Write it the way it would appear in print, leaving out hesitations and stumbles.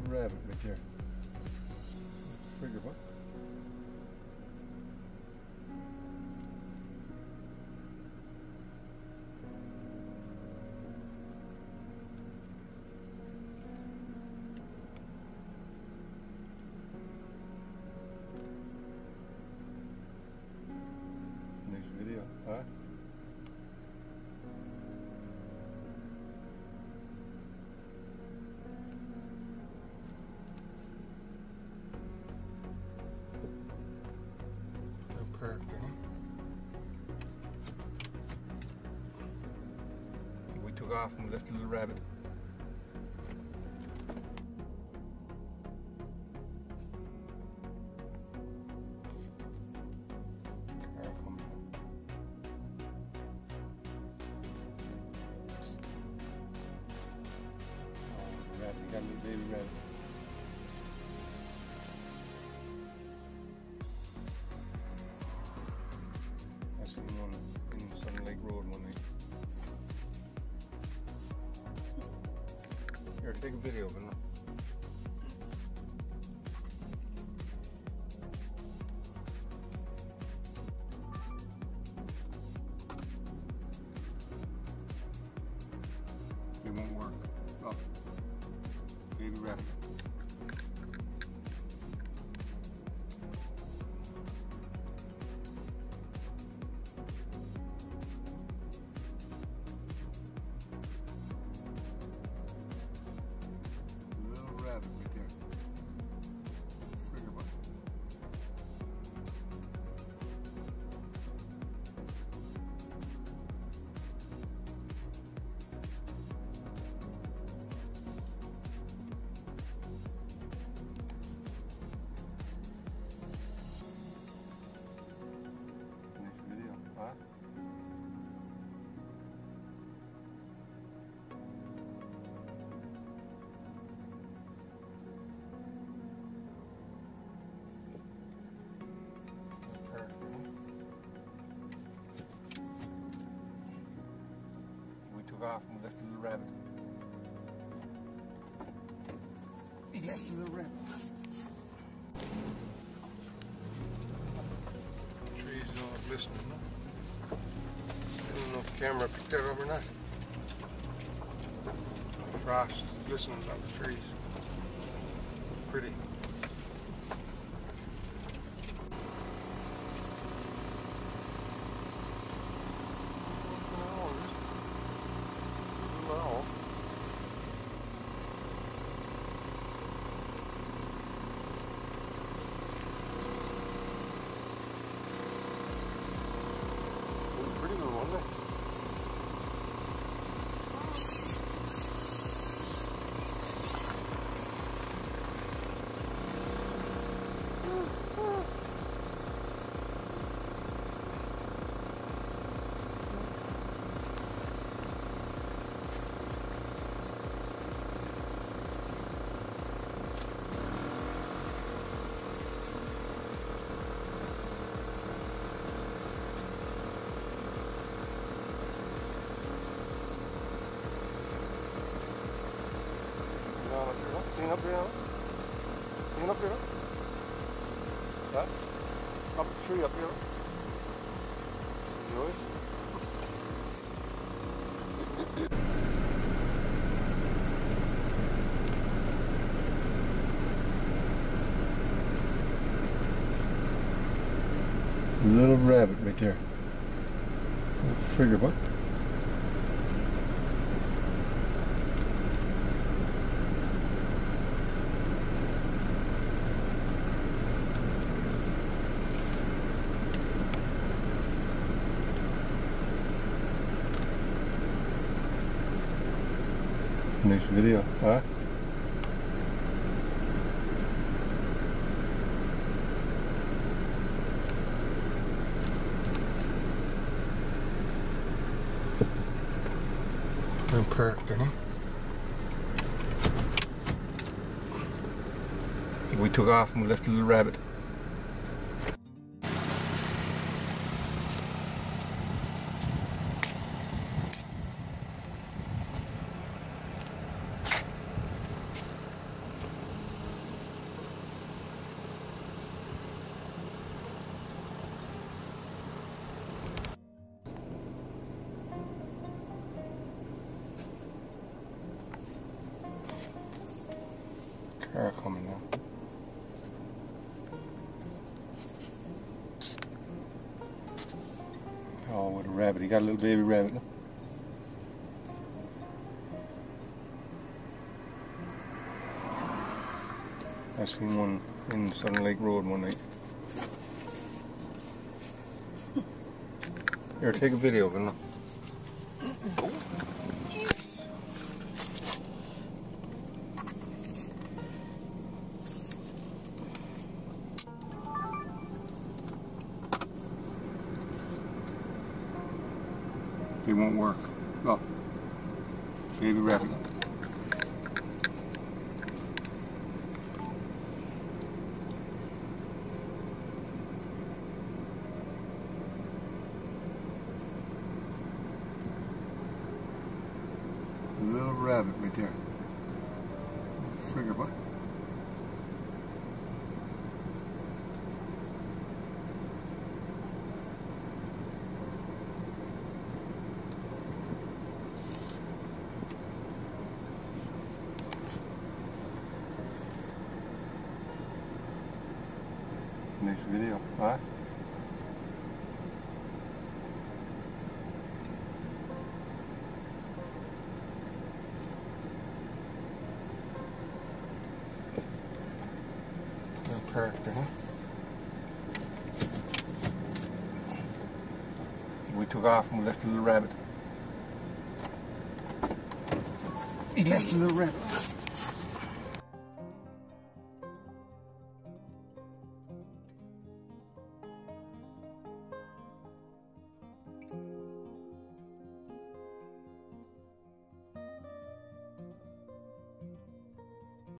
little rabbit right there. Figure what? Next video, huh? We took off and left the little rabbit. Oh, rabbit, you got a little baby rabbit. I seen one in Sunny Lake Road one day. Here, take a video of it. It won't work. Oh, baby rabbit. Off and left the little rabbit. He left the little rabbit. The trees all glistening. I don't know if the camera picked that up or not. The frost glistening on the trees. Pretty. Up here, clean up here, yeah? Up the tree up here, you know. Little rabbit right there. Figure what? Next video, huh? I'm parked, huh? We took off and we left the little rabbit. rabbit. He got a little baby rabbit. I seen one in Southern Lake Road one night. Here, take a video of it. Look. They won't work. Look, baby rabbit. Little rabbit right there. Figure what? Next video, all right? Character, huh? We took off and we left the little rabbit. He left the little rabbit.